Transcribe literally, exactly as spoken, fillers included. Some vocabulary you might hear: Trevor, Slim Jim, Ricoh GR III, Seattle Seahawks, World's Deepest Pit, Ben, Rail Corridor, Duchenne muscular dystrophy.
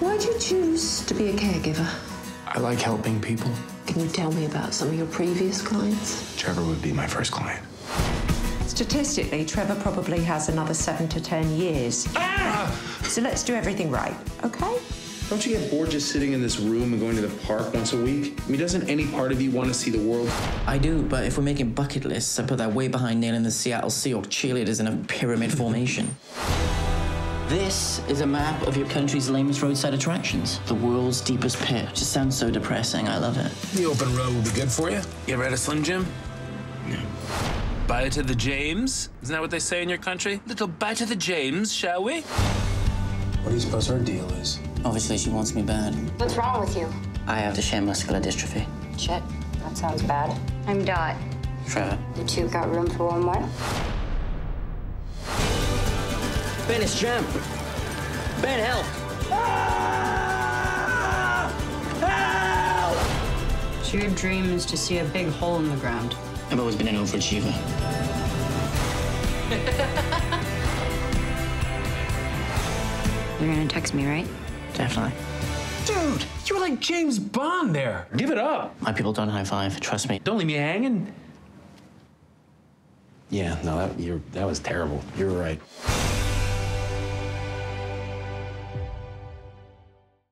Why'd you choose to be a caregiver? I like helping people. Can you tell me about some of your previous clients? Trevor would be my first client. Statistically, Trevor probably has another seven to ten years. Ah! So let's do everything right, okay? Don't you get bored just sitting in this room and going to the park once a week? I mean, doesn't any part of you want to see the world? I do, but if we're making bucket lists, I put that way behind nailing the Seattle Seahawks cheerleaders in a pyramid formation. This is a map of your country's lamest roadside attractions. The world's deepest pit. It just sounds so depressing, I love it. The open road would be good for you. You ever had a Slim Jim? No. Bite of the James? Isn't that what they say in your country? Little bite of the James, shall we? What do you suppose her deal is? Obviously, she wants me bad. What's wrong with you? I have Duchenne muscular dystrophy. Shit, that sounds bad. I'm Dot. Trevor. You two got room for one more? Ben is jammed. Ben, help! Ah! Help! So your dream is to see a big hole in the ground. I've always been an overachiever. You're gonna text me, right? Definitely. Dude, you were like James Bond there. Give it up. My people don't high five. Trust me. Don't leave me hanging. Yeah, no, that, you're, that was terrible. You were right.